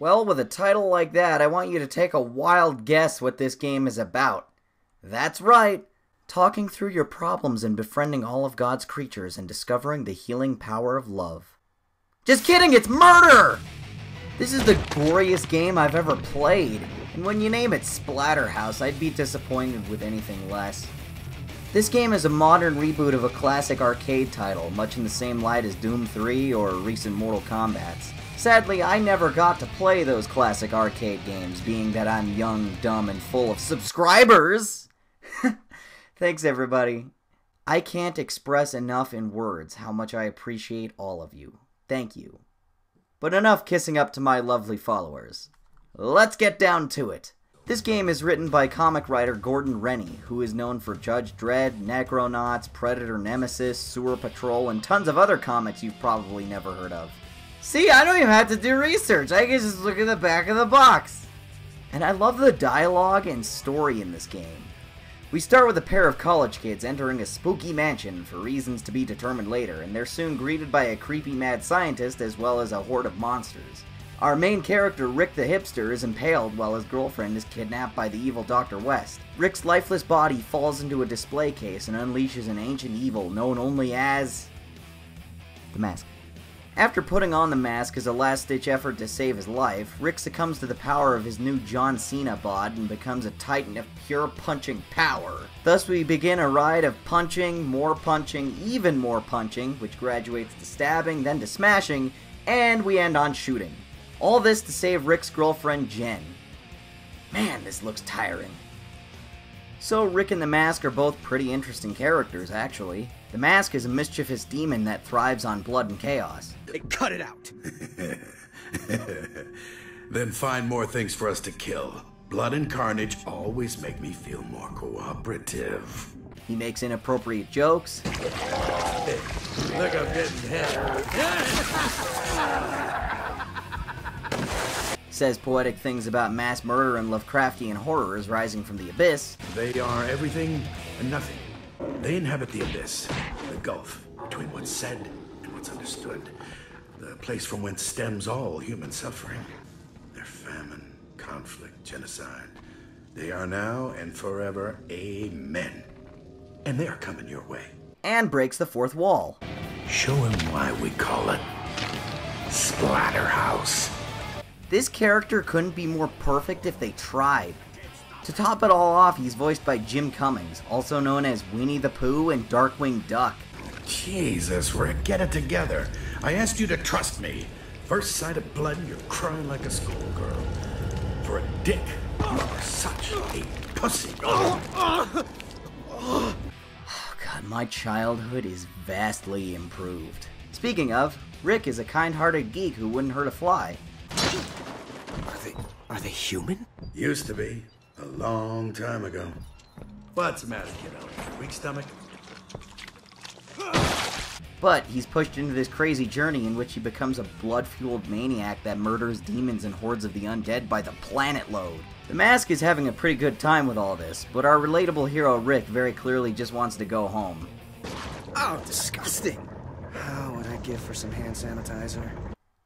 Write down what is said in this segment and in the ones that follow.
Well, with a title like that, I want you to take a wild guess what this game is about. That's right! Talking through your problems and befriending all of God's creatures and discovering the healing power of love. Just kidding, it's murder! This is the goriest game I've ever played, and when you name it Splatterhouse, I'd be disappointed with anything less. This game is a modern reboot of a classic arcade title, much in the same light as Doom 3 or recent Mortal Kombats. Sadly, I never got to play those classic arcade games, being that I'm young, dumb, and full of subscribers! Thanks, everybody. I can't express enough in words how much I appreciate all of you. Thank you. But enough kissing up to my lovely followers. Let's get down to it. This game is written by comic writer Gordon Rennie, who is known for Judge Dredd, Necronauts, Predator Nemesis, Sewer Patrol, and tons of other comics you've probably never heard of. See, I don't even have to do research. I can just look at the back of the box. And I love the dialogue and story in this game. We start with a pair of college kids entering a spooky mansion for reasons to be determined later, and they're soon greeted by a creepy mad scientist as well as a horde of monsters. Our main character, Rick the Hipster, is impaled while his girlfriend is kidnapped by the evil Dr. West. Rick's lifeless body falls into a display case and unleashes an ancient evil known only as... the Mask. After putting on the mask as a last-ditch effort to save his life, Rick succumbs to the power of his new John Cena bod and becomes a titan of pure punching power. Thus we begin a ride of punching, more punching, even more punching, which graduates to stabbing, then to smashing, and we end on shooting. All this to save Rick's girlfriend, Jen. Man, this looks tiring. So Rick and the Mask are both pretty interesting characters, actually. The Mask is a mischievous demon that thrives on blood and chaos. Cut it out! Then find more things for us to kill. Blood and carnage always make me feel more cooperative. He makes inappropriate jokes. Look, I'm getting hit. Says poetic things about mass murder and Lovecraftian horrors rising from the abyss. They are everything and nothing. They inhabit the abyss, the gulf between what's said and what's understood, the place from whence stems all human suffering. Their famine, conflict, genocide. They are now and forever amen. And they are coming your way. And breaks the fourth wall. Show him why we call it Splatterhouse. This character couldn't be more perfect if they tried. To top it all off, he's voiced by Jim Cummings, also known as Weenie the Pooh and Darkwing Duck. Jesus, Rick, get it together. I asked you to trust me. First sight of blood, you're crying like a schoolgirl. For a dick, you are such a pussy. Oh God, my childhood is vastly improved. Speaking of, Rick is a kind-hearted geek who wouldn't hurt a fly. Are they human? Used to be. A long time ago. What's the matter, kiddo? Weak stomach? But he's pushed into this crazy journey in which he becomes a blood-fueled maniac that murders demons and hordes of the undead by the planet load. The Mask is having a pretty good time with all this, but our relatable hero Rick very clearly just wants to go home. Oh, disgusting! How would I give for some hand sanitizer?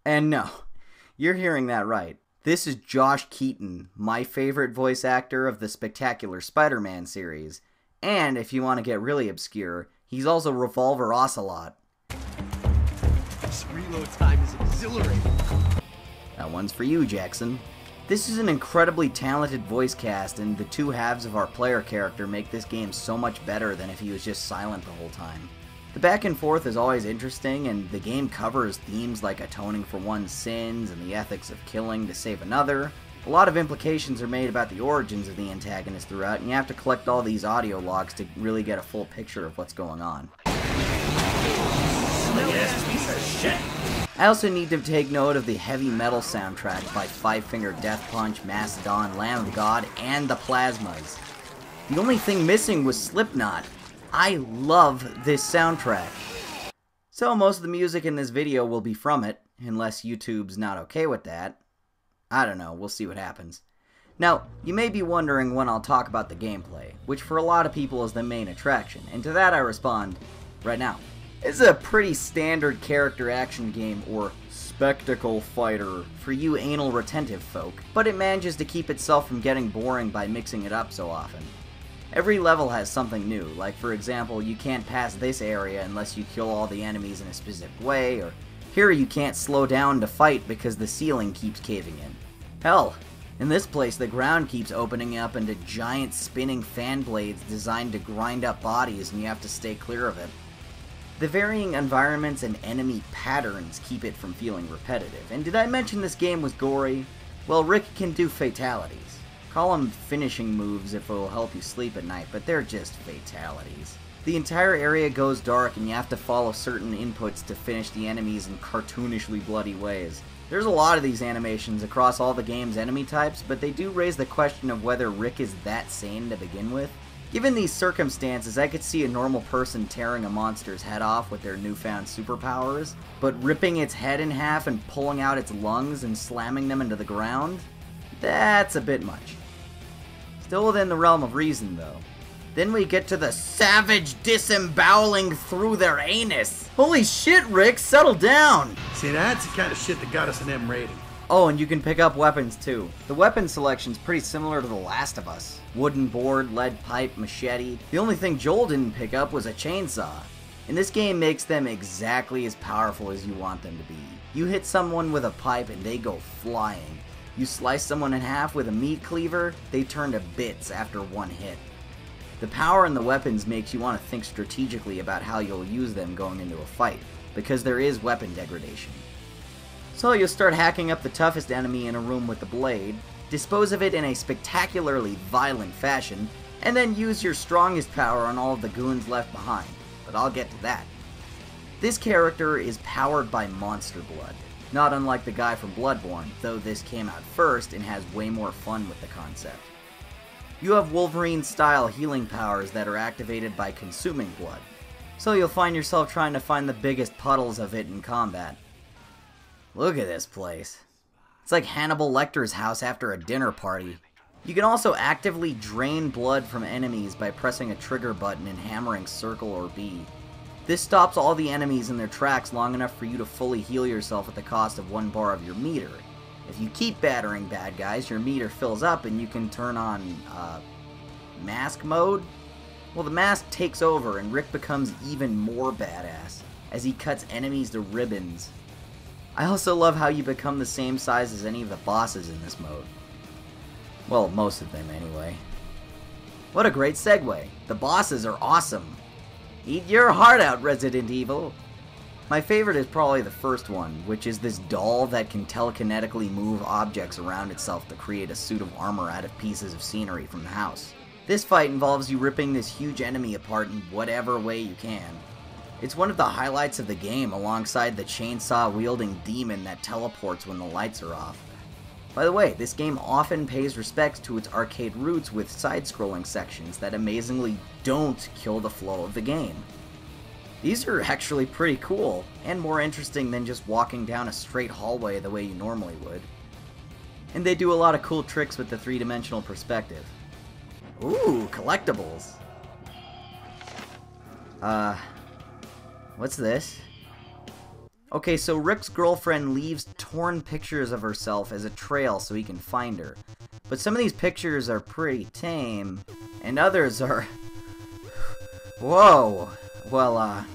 And no, you're hearing that right. This is Josh Keaton, my favorite voice actor of the Spectacular Spider-Man series. And if you want to get really obscure, he's also Revolver Ocelot. This reload time is exhilarating. That one's for you, Jackson. This is an incredibly talented voice cast, and the two halves of our player character make this game so much better than if he was just silent the whole time. The back and forth is always interesting, and the game covers themes like atoning for one's sins and the ethics of killing to save another. A lot of implications are made about the origins of the antagonist throughout, and you have to collect all these audio logs to really get a full picture of what's going on. I also need to take note of the heavy metal soundtrack by Five Finger Death Punch, Mastodon, Lamb of God, and The Plasmatics. The only thing missing was Slipknot. I love this soundtrack. So most of the music in this video will be from it, unless YouTube's not okay with that. I don't know, we'll see what happens. Now, you may be wondering when I'll talk about the gameplay, which for a lot of people is the main attraction, and to that I respond, right now. It's a pretty standard character action game, or spectacle fighter for you anal retentive folk, but it manages to keep itself from getting boring by mixing it up so often. Every level has something new, like for example, you can't pass this area unless you kill all the enemies in a specific way, or here you can't slow down to fight because the ceiling keeps caving in. Hell, in this place the ground keeps opening up into giant spinning fan blades designed to grind up bodies and you have to stay clear of it. The varying environments and enemy patterns keep it from feeling repetitive. And did I mention this game was gory? Well, Rick can do fatalities. Call them finishing moves if it'll help you sleep at night, but they're just fatalities. The entire area goes dark and you have to follow certain inputs to finish the enemies in cartoonishly bloody ways. There's a lot of these animations across all the game's enemy types, but they do raise the question of whether Rick is that sane to begin with. Given these circumstances, I could see a normal person tearing a monster's head off with their newfound superpowers, but ripping its head in half and pulling out its lungs and slamming them into the ground? That's a bit much. Still within the realm of reason, though. Then we get to the savage disemboweling through their anus! Holy shit, Rick! Settle down! See, that's the kind of shit that got us an M rating. Oh, and you can pick up weapons, too. The weapon selection's pretty similar to The Last of Us. Wooden board, lead pipe, machete. The only thing Joel didn't pick up was a chainsaw. And this game makes them exactly as powerful as you want them to be. You hit someone with a pipe and they go flying. You slice someone in half with a meat cleaver, they turn to bits after one hit. The power in the weapons makes you want to think strategically about how you'll use them going into a fight, because there is weapon degradation. So you'll start hacking up the toughest enemy in a room with the blade, dispose of it in a spectacularly violent fashion, and then use your strongest power on all of the goons left behind, but I'll get to that. This character is powered by monster blood, not unlike the guy from Bloodborne, though this came out first and has way more fun with the concept. You have Wolverine-style healing powers that are activated by consuming blood, so you'll find yourself trying to find the biggest puddles of it in combat. Look at this place. It's like Hannibal Lecter's house after a dinner party. You can also actively drain blood from enemies by pressing a trigger button and hammering circle or B. This stops all the enemies in their tracks long enough for you to fully heal yourself at the cost of one bar of your meter. If you keep battering bad guys, your meter fills up and you can turn on, mask mode? Well, the mask takes over and Rick becomes even more badass as he cuts enemies to ribbons. I also love how you become the same size as any of the bosses in this mode. Well, most of them anyway. What a great segue! The bosses are awesome! Eat your heart out, Resident Evil! My favorite is probably the first one, which is this doll that can telekinetically move objects around itself to create a suit of armor out of pieces of scenery from the house. This fight involves you ripping this huge enemy apart in whatever way you can. It's one of the highlights of the game, alongside the chainsaw-wielding demon that teleports when the lights are off. By the way, this game often pays respects to its arcade roots with side-scrolling sections that amazingly don't kill the flow of the game. These are actually pretty cool, and more interesting than just walking down a straight hallway the way you normally would. And they do a lot of cool tricks with the three-dimensional perspective. Ooh, collectibles! What's this? Okay, so Rick's girlfriend leaves torn pictures of herself as a trail so he can find her. But some of these pictures are pretty tame, and others are... Whoa! Well,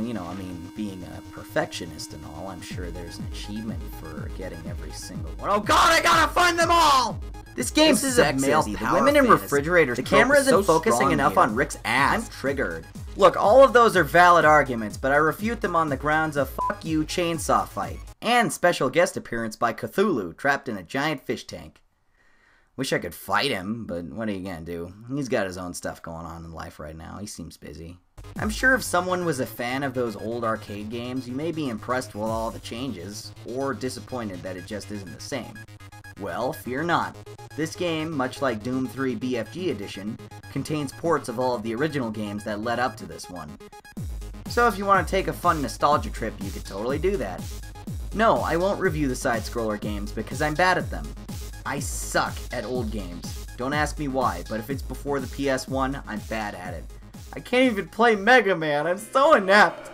you know, I mean, being a perfectionist and all, I'm sure there's an achievement for getting every single one. Oh god, I gotta find them all! This game is a male power. The women in refrigerators. The camera isn't focusing enough on Rick's ass. I'm triggered. Look, all of those are valid arguments, but I refute them on the grounds of fuck you chainsaw fight, and special guest appearance by Cthulhu, trapped in a giant fish tank. Wish I could fight him, but what are you gonna do? He's got his own stuff going on in life right now, he seems busy. I'm sure if someone was a fan of those old arcade games, you may be impressed with all the changes, or disappointed that it just isn't the same. Well, fear not. This game, much like Doom 3 BFG Edition, contains ports of all of the original games that led up to this one. So if you want to take a fun nostalgia trip, you could totally do that. No, I won't review the side-scroller games because I'm bad at them. I suck at old games. Don't ask me why, but if it's before the PS1, I'm bad at it. I can't even play Mega Man, I'm so inept!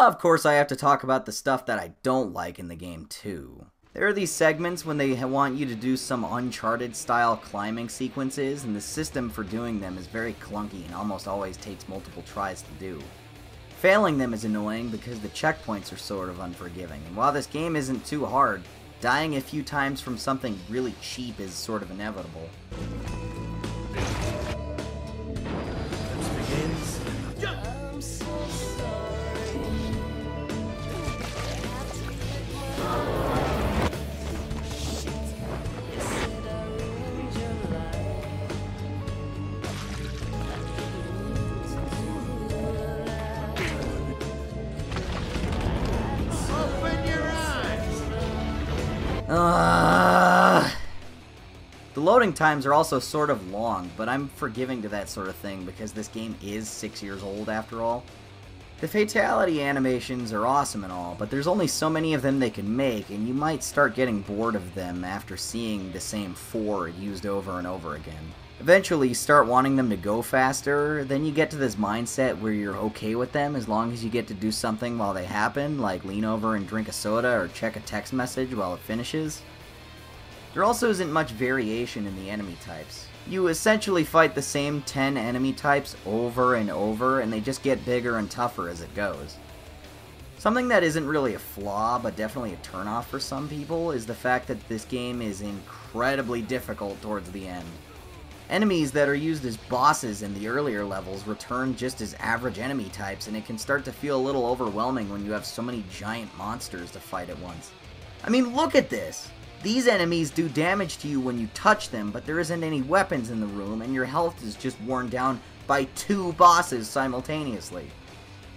Of course, I have to talk about the stuff that I don't like in the game, too. There are these segments when they want you to do some Uncharted-style climbing sequences, and the system for doing them is very clunky and almost always takes multiple tries to do. Failing them is annoying because the checkpoints are sort of unforgiving, and while this game isn't too hard, dying a few times from something really cheap is sort of inevitable. The loading times are also sort of long, but I'm forgiving to that sort of thing because this game is 6 years old after all. The fatality animations are awesome and all, but there's only so many of them they can make, and you might start getting bored of them after seeing the same four used over and over again. Eventually you start wanting them to go faster, then you get to this mindset where you're okay with them as long as you get to do something while they happen, like lean over and drink a soda or check a text message while it finishes. There also isn't much variation in the enemy types. You essentially fight the same 10 enemy types over and over, and they just get bigger and tougher as it goes. Something that isn't really a flaw, but definitely a turnoff for some people, is the fact that this game is incredibly difficult towards the end. Enemies that are used as bosses in the earlier levels return just as average enemy types, and it can start to feel a little overwhelming when you have so many giant monsters to fight at once. I mean, look at this! These enemies do damage to you when you touch them, but there isn't any weapons in the room, and your health is just worn down by two bosses simultaneously.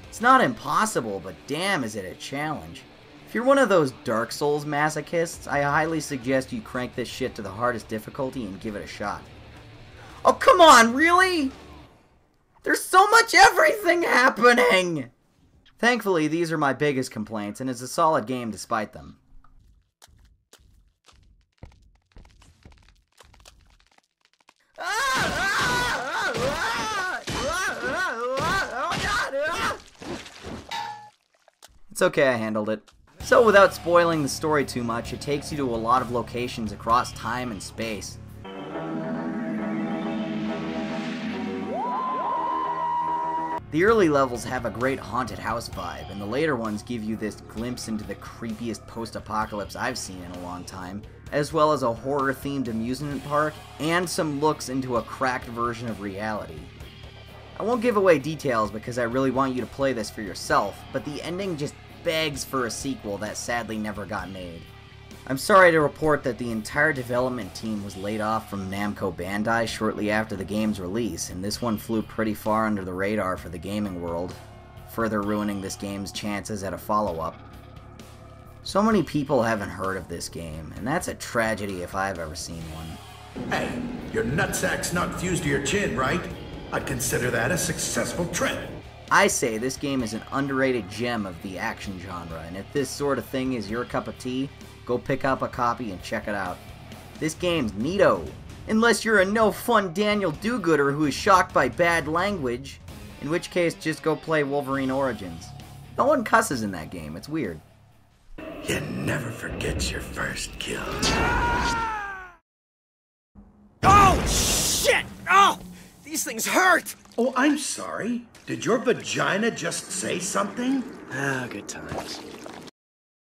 It's not impossible, but damn is it a challenge. If you're one of those Dark Souls masochists, I highly suggest you crank this shit to the hardest difficulty and give it a shot. Oh, come on, really? There's so much everything happening! Thankfully, these are my biggest complaints, and it's a solid game despite them. It's okay, I handled it. So, without spoiling the story too much, it takes you to a lot of locations across time and space. The early levels have a great haunted house vibe, and the later ones give you this glimpse into the creepiest post-apocalypse I've seen in a long time, as well as a horror-themed amusement park, and some looks into a cracked version of reality. I won't give away details because I really want you to play this for yourself, but the ending just begs for a sequel that sadly never got made. I'm sorry to report that the entire development team was laid off from Namco Bandai shortly after the game's release, and this one flew pretty far under the radar for the gaming world, further ruining this game's chances at a follow-up. So many people haven't heard of this game, and that's a tragedy if I've ever seen one. Hey, your nutsack's not fused to your chin, right? I'd consider that a successful trip. I say this game is an underrated gem of the action genre, and if this sort of thing is your cup of tea, go pick up a copy and check it out. This game's neato. Unless you're a no-fun Daniel Do-Gooder who is shocked by bad language, in which case just go play Wolverine Origins. No one cusses in that game, it's weird. You never forget your first kill. Oh, shit! Oh! These things hurt! Oh, I'm sorry. Did your vagina just say something? Ah, good times.